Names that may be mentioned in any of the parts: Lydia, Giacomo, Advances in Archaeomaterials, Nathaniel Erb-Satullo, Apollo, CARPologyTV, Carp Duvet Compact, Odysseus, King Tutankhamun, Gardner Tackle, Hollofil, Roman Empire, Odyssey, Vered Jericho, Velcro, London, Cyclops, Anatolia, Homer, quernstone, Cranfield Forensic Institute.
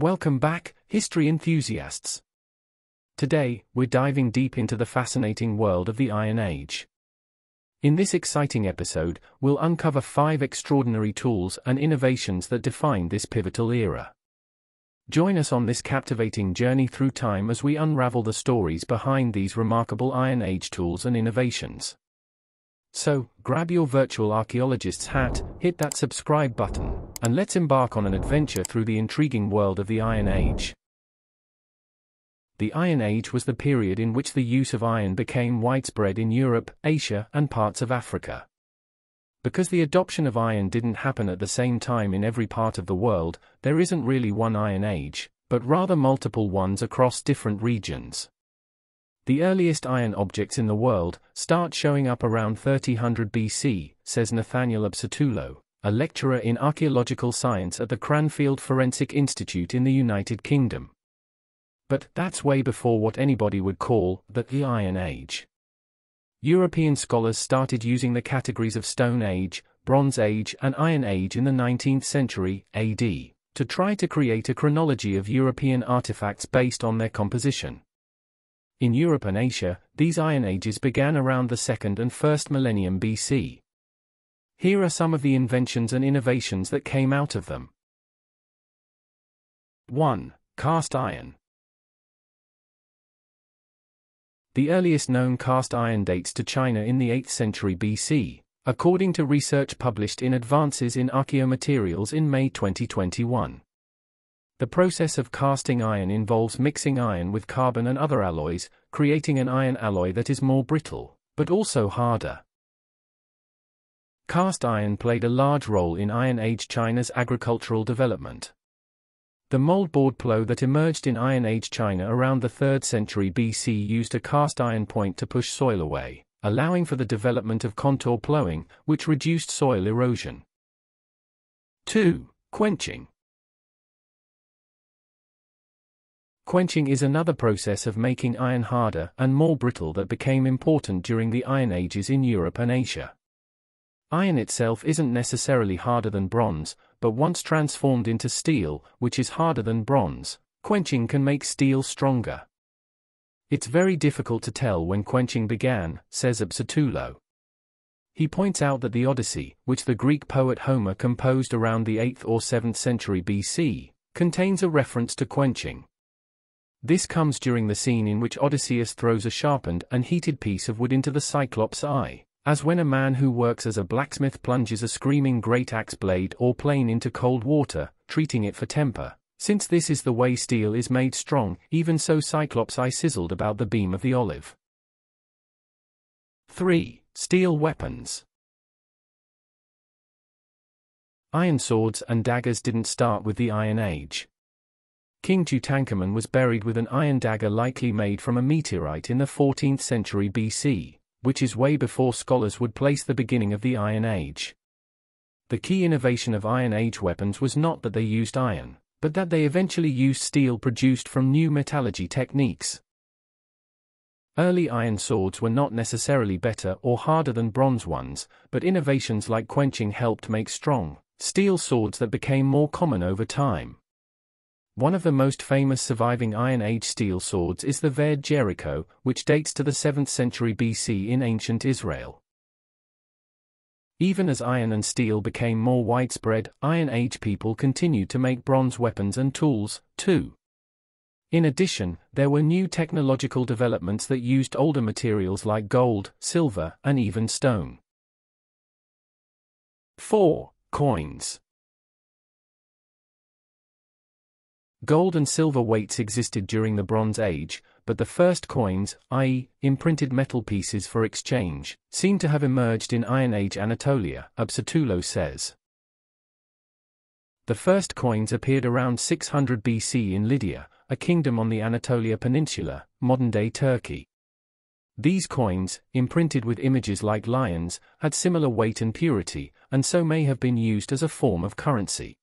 Welcome back, history enthusiasts. Today, we're diving deep into the fascinating world of the Iron Age. In this exciting episode, we'll uncover 5 extraordinary tools and innovations that defined this pivotal era. Join us on this captivating journey through time as we unravel the stories behind these remarkable Iron Age tools and innovations. So, grab your virtual archaeologist's hat, hit that subscribe button, and let's embark on an adventure through the intriguing world of the Iron Age. The Iron Age was the period in which the use of iron became widespread in Europe, Asia, and parts of Africa. Because the adoption of iron didn't happen at the same time in every part of the world, there isn't really one Iron Age, but rather multiple ones across different regions. The earliest iron objects in the world start showing up around 1300 BC, says Nathaniel Erb-Satullo, a lecturer in archaeological science at the Cranfield Forensic Institute in the United Kingdom. But that's way before what anybody would call the Iron Age. European scholars started using the categories of Stone Age, Bronze Age and Iron Age in the 19th century AD, to try to create a chronology of European artifacts based on their composition. In Europe and Asia, these Iron Ages began around the 2nd and 1st millennium BC. Here are some of the inventions and innovations that came out of them. 1. Cast iron. The earliest known cast iron dates to China in the 8th century BC, according to research published in Advances in Archaeomaterials in May 2021. The process of casting iron involves mixing iron with carbon and other alloys, creating an iron alloy that is more brittle, but also harder. Cast iron played a large role in Iron Age China's agricultural development. The moldboard plough that emerged in Iron Age China around the 3rd century BC used a cast iron point to push soil away, allowing for the development of contour ploughing, which reduced soil erosion. 2. Quenching. Quenching is another process of making iron harder and more brittle that became important during the Iron Ages in Europe and Asia. Iron itself isn't necessarily harder than bronze, but once transformed into steel, which is harder than bronze, quenching can make steel stronger. It's very difficult to tell when quenching began, says Erb-Satullo. He points out that the Odyssey, which the Greek poet Homer composed around the 8th or 7th century BC, contains a reference to quenching. This comes during the scene in which Odysseus throws a sharpened and heated piece of wood into the Cyclops' eye, as when a man who works as a blacksmith plunges a screaming great axe blade or plane into cold water, treating it for temper. Since this is the way steel is made strong, even so Cyclops' eye sizzled about the beam of the olive. 3. Steel weapons. Iron swords and daggers didn't start with the Iron Age. King Tutankhamun was buried with an iron dagger likely made from a meteorite in the 14th century BC. Which is way before scholars would place the beginning of the Iron Age. The key innovation of Iron Age weapons was not that they used iron, but that they eventually used steel produced from new metallurgy techniques. Early iron swords were not necessarily better or harder than bronze ones, but innovations like quenching helped make strong, steel swords that became more common over time. One of the most famous surviving Iron Age steel swords is the Vered Jericho, which dates to the 7th century BC in ancient Israel. Even as iron and steel became more widespread, Iron Age people continued to make bronze weapons and tools, too. In addition, there were new technological developments that used older materials like gold, silver, and even stone. 4. Coins. Gold and silver weights existed during the Bronze Age, but the first coins, i.e., imprinted metal pieces for exchange, seem to have emerged in Iron Age Anatolia, Erb-Satullo says. The first coins appeared around 600 BC in Lydia, a kingdom on the Anatolia peninsula, modern-day Turkey. These coins, imprinted with images like lions, had similar weight and purity, and so may have been used as a form of currency.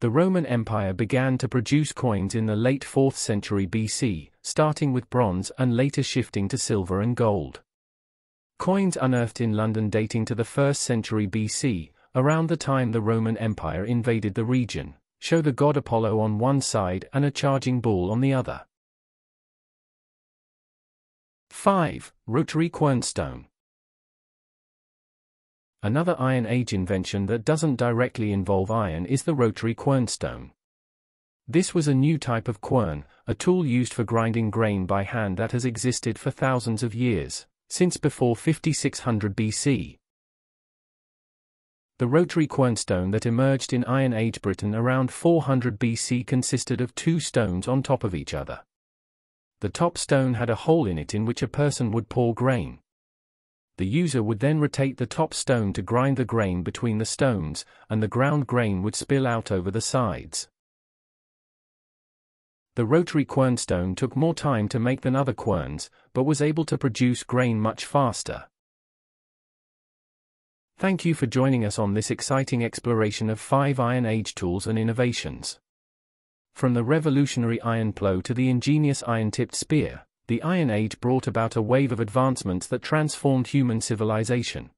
The Roman Empire began to produce coins in the late 4th century BC, starting with bronze and later shifting to silver and gold. Coins unearthed in London dating to the 1st century BC, around the time the Roman Empire invaded the region, show the god Apollo on one side and a charging bull on the other. 5. Rotary quernstone. Another Iron Age invention that doesn't directly involve iron is the rotary quernstone. This was a new type of quern, a tool used for grinding grain by hand that has existed for thousands of years, since before 5600 BC. The rotary quernstone that emerged in Iron Age Britain around 400 BC consisted of two stones on top of each other. The top stone had a hole in it in which a person would pour grain. The user would then rotate the top stone to grind the grain between the stones, and the ground grain would spill out over the sides. The rotary quernstone took more time to make than other querns, but was able to produce grain much faster. Thank you for joining us on this exciting exploration of 5 Iron Age tools and innovations. From the revolutionary iron plow to the ingenious iron-tipped spear, the Iron Age brought about a wave of advancements that transformed human civilization.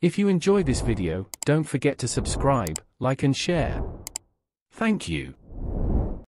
If you enjoyed this video, don't forget to subscribe, like and share. Thank you.